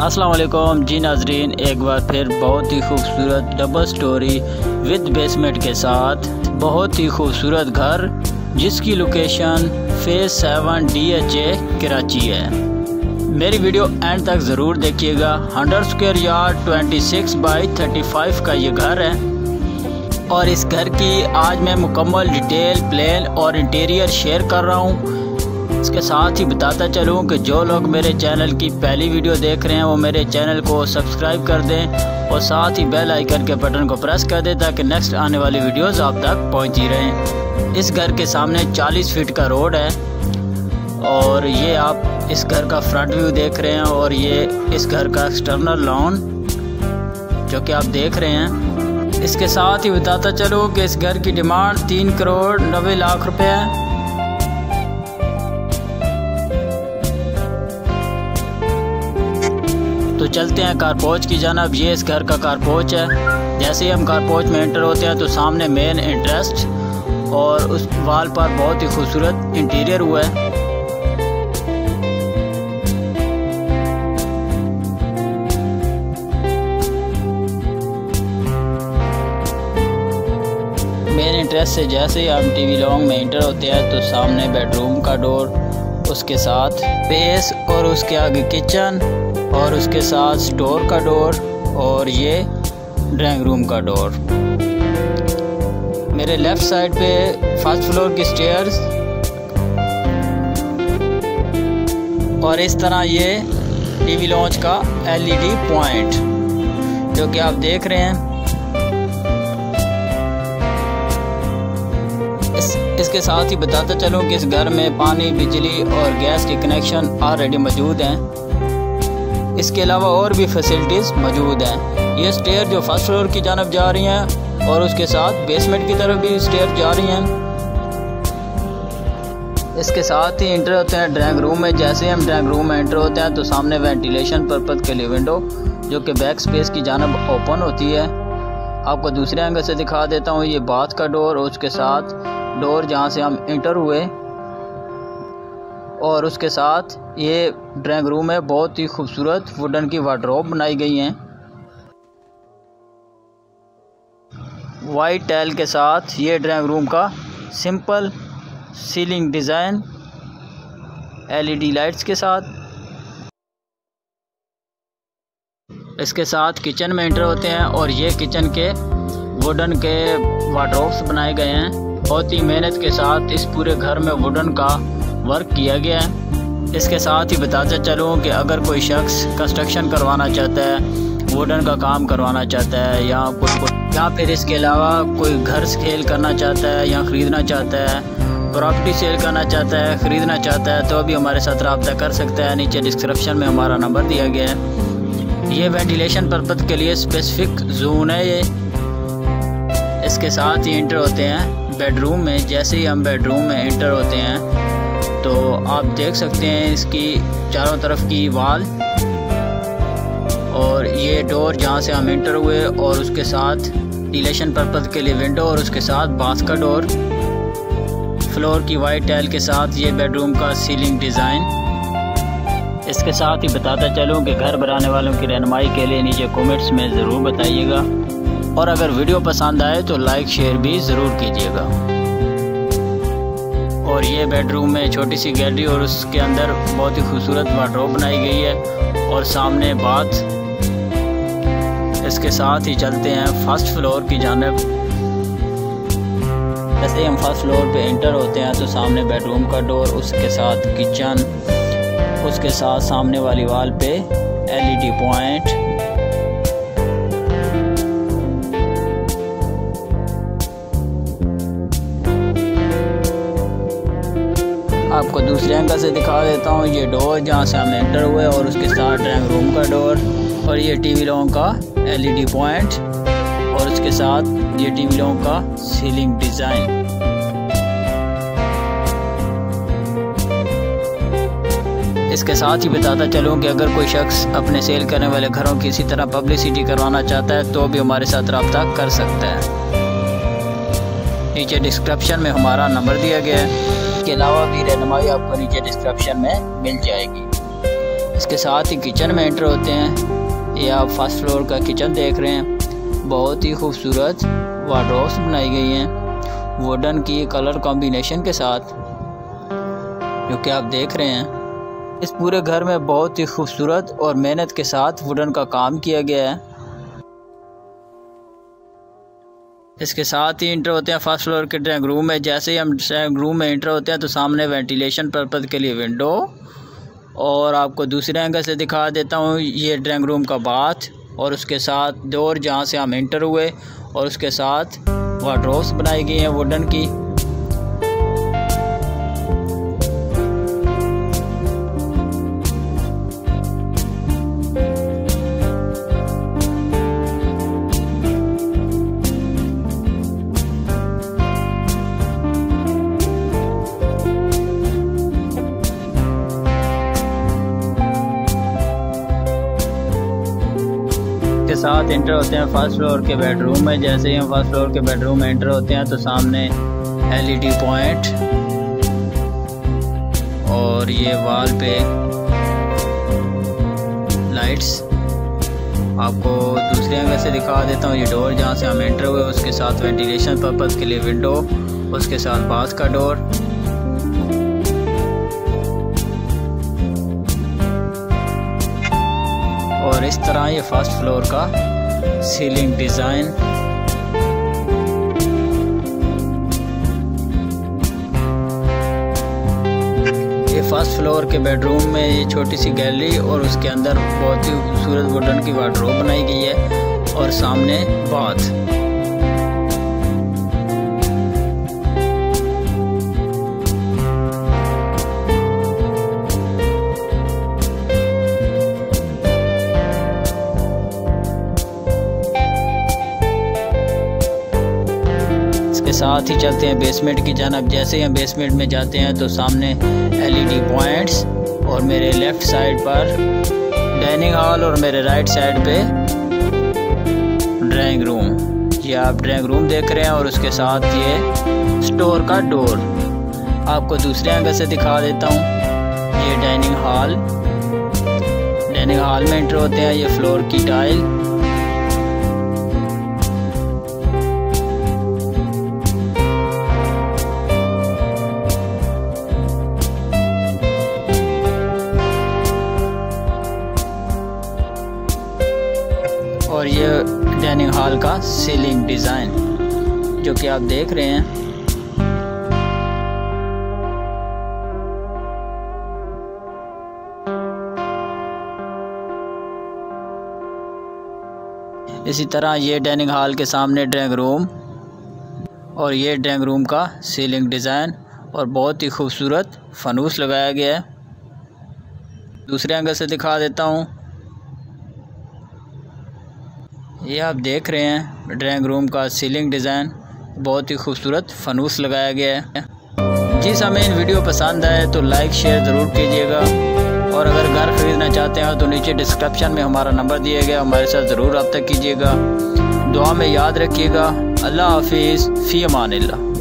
अस्सलाम वालेकुम जी नाजरीन, एक बार फिर बहुत ही खूबसूरत डबल स्टोरी विद बेसमेंट के साथ बहुत ही खूबसूरत घर जिसकी लोकेशन फेज़ 7 DHA कराची है। मेरी वीडियो एंड तक ज़रूर देखिएगा। 100 स्क्वायर यार्ड 26 बाई 35 का ये घर है और इस घर की आज मैं मुकम्मल डिटेल, प्लान और इंटीरियर शेयर कर रहा हूँ। इसके साथ ही बताता चलूँ कि जो लोग मेरे चैनल की पहली वीडियो देख रहे हैं वो मेरे चैनल को सब्सक्राइब कर दें और साथ ही बेल आइकन के बटन को प्रेस कर दें ताकि नेक्स्ट आने वाली वीडियोज़ आप तक पहुँचती रहें। इस घर के सामने 40 फीट का रोड है और ये आप इस घर का फ्रंट व्यू देख रहे हैं और ये इस घर का एक्सटर्नल लॉन जो कि आप देख रहे हैं। इसके साथ ही बताता चलूँ कि इस घर की डिमांड 3 करोड़ 90 लाख रुपए है। तो चलते हैं कारपोच की जानिब। ये इस घर का कारपोच है। जैसे ही हम कारपोच में एंटर होते हैं तो सामने मेन इंटरेस्ट और उस वाल पर बहुत ही खूबसूरत इंटीरियर हुआ है। मेन इंटरेस्ट से जैसे ही हम टीवी लॉन्ग में एंटर होते हैं तो सामने बेडरूम का डोर, उसके साथ बेस और उसके आगे किचन और उसके साथ स्टोर का डोर और ये ड्राइंग रूम का डोर। मेरे लेफ़्ट साइड पे 1st फ्लोर की स्टेयर्स और इस तरह ये टीवी लॉन्च का LED पॉइंट जो कि आप देख रहे हैं। इसके साथ ही बताता चलूँ कि इस घर में पानी, बिजली और गैस के कनेक्शन ऑलरेडी मौजूद हैं। इसके अलावा और भी फैसिलिटीज़ मौजूद हैं। ये स्टेयर जो 1st फ्लोर की जानिब जा रही हैं और उसके साथ बेसमेंट की तरफ भी स्टेयर जा रही हैं। इसके साथ ही एंटर होते हैं ड्राइंग रूम में। जैसे हम ड्राइंग रूम में एंटर होते हैं तो सामने वेंटिलेशन पर्पज़ के लिए विंडो जो कि बैक स्पेस की जानिब ओपन होती है। आपको दूसरे एंगल से दिखा देता हूँ। ये बाथ का डोर और उसके साथ डोर जहाँ से हम इंटर हुए और उसके साथ ये ड्राइंग रूम में बहुत ही खूबसूरत वुडन की वार्डरोब बनाई गई हैं। वाइट टाइल के साथ ये ड्राइंग रूम का simple ceiling design LED lights के साथ। इसके साथ किचन में एंटर होते हैं और ये किचन के वुडन के वार्डरोब्स बनाए गए हैं। बहुत ही मेहनत के साथ इस पूरे घर में वुडन का वर्क किया गया है। इसके साथ ही बताते चलूँ कि अगर कोई शख्स कंस्ट्रक्शन करवाना चाहता है, वुडन का काम करवाना चाहता है या फिर इसके अलावा कोई घर सेल करना चाहता है या ख़रीदना चाहता है, प्रॉपर्टी सेल करना चाहता है, ख़रीदना चाहता है, तो अभी हमारे साथ रब्ता कर सकता है। नीचे डिस्क्रिप्शन में हमारा नंबर दिया गया है। ये वेंटिलेशन पर्पज़ के लिए स्पेसिफिक जोन है ये। इसके साथ ही एंटर होते हैं बेडरूम में। जैसे ही हम बेडरूम में एंटर होते हैं तो आप देख सकते हैं इसकी चारों तरफ की वॉल और ये डोर जहाँ से हम एंटर हुए और उसके साथ डिलेशन पर्पज़ के लिए विंडो और उसके साथ बाथ का डोर। फ्लोर की वाइट टाइल के साथ ये बेडरूम का सीलिंग डिज़ाइन। इसके साथ ही बताता चलूँ कि घर बनाने वालों की रहनुमाई के लिए नीचे कमेंट्स में ज़रूर बताइएगा और अगर वीडियो पसंद आए तो लाइक शेयर भी ज़रूर कीजिएगा। और ये बेडरूम में छोटी सी गैलरी और उसके अंदर बहुत ही खूबसूरत वार्डरोब बनाई गई है और सामने बाथ। इसके साथ ही चलते हैं 1st फ्लोर की जानिब। जैसे ही हम 1st फ्लोर पे एंटर होते हैं तो सामने बेडरूम का डोर, उसके साथ किचन, उसके साथ सामने वाली वाल पे LED पॉइंट। आपको दूसरे एंगल से दिखा देता हूँ। ये डोर जहाँ से हम एंटर हुए और उसके साथ ड्राइंग रूम का डोर और ये टीवी लॉन्ग का LED पॉइंट और उसके साथ ये टीवी लॉन्ग का सीलिंग डिज़ाइन। इसके साथ ही बताता चलूँ कि अगर कोई शख्स अपने सेल करने वाले घरों की इसी तरह पब्लिसिटी करवाना चाहता है तो भी हमारे साथ रब्ता कर सकता है। नीचे डिस्क्रिप्शन में हमारा नंबर दिया गया है। इसके अलावा भी रहनुमाई आपको नीचे डिस्क्रिप्शन में मिल जाएगी। इसके साथ ही किचन में एंटर होते हैं। ये आप फर्स्ट फ्लोर का किचन देख रहे हैं। बहुत ही खूबसूरत वार्डरोब्स बनाई गई हैं वुडन की कलर कॉम्बिनेशन के साथ, जो कि आप देख रहे हैं। इस पूरे घर में बहुत ही खूबसूरत और मेहनत के साथ वुडन का काम किया गया है। इसके साथ ही इंटर होते हैं फर्स्ट फ्लोर के ड्राइंग रूम में। जैसे ही हम ड्राइंग रूम में इंटर होते हैं तो सामने वेंटिलेशन पर्पज़ के लिए विंडो, और आपको दूसरे एंगल से दिखा देता हूँ। ये ड्राइंग रूम का बाथ और उसके साथ डोर जहाँ से हम इंटर हुए, और उसके साथ वार्डरोब्स बनाई गई हैं वुडन की। के साथ एंटर होते हैं फर्स्ट फ्लोर के बेडरूम में। जैसे ही हम फर्स्ट फ्लोर के बेडरूम में एंटर होते हैं तो सामने एलईडी पॉइंट और ये वॉल पे लाइट्स आपको दूसरे एंगल से दिखा देता हूँ। ये डोर जहाँ से हम एंटर हुए, उसके साथ वेंटिलेशन पर्पज़ के लिए विंडो, उसके साथ बाथ का डोर। और इस तरह ये फर्स्ट फ्लोर का सीलिंग डिज़ाइन। ये फर्स्ट फ्लोर के बेडरूम में ये छोटी सी गैलरी और उसके अंदर बहुत ही खूबसूरत वुडन की वार्डरोब बनाई गई है और सामने बाथ। साथ ही चलते हैं बेसमेंट की जानब। जैसे ही हम बेसमेंट में जाते हैं तो सामने एलईडी पॉइंट्स और मेरे लेफ़्ट साइड पर डाइनिंग हॉल और मेरे राइट साइड पे ड्राइंग रूम। ये आप ड्राइंग रूम देख रहे हैं और उसके साथ ये स्टोर का डोर आपको दूसरे एंगल से दिखा देता हूँ। ये डाइनिंग हॉल में एंटर होते हैं। ये फ्लोर की टाइल और ये डाइनिंग हॉल का सीलिंग डिज़ाइन जो कि आप देख रहे हैं। इसी तरह ये डाइनिंग हॉल के सामने ड्राइंग रूम और ये ड्राइंग रूम का सीलिंग डिज़ाइन और बहुत ही खूबसूरत फनूस लगाया गया है। दूसरे एंगल से दिखा देता हूँ। ये आप देख रहे हैं ड्राइंग रूम का सीलिंग डिज़ाइन, बहुत ही खूबसूरत फनूस लगाया गया है। जिस हमें वीडियो पसंद आए तो लाइक शेयर ज़रूर कीजिएगा, और अगर घर खरीदना चाहते हैं तो नीचे डिस्क्रिप्शन में हमारा नंबर दिया गया, हमारे साथ ज़रूर रब्ता कीजिएगा। दुआ में याद रखिएगा। अल्लाह हाफिज़, फ़ी अमानिल्लाह।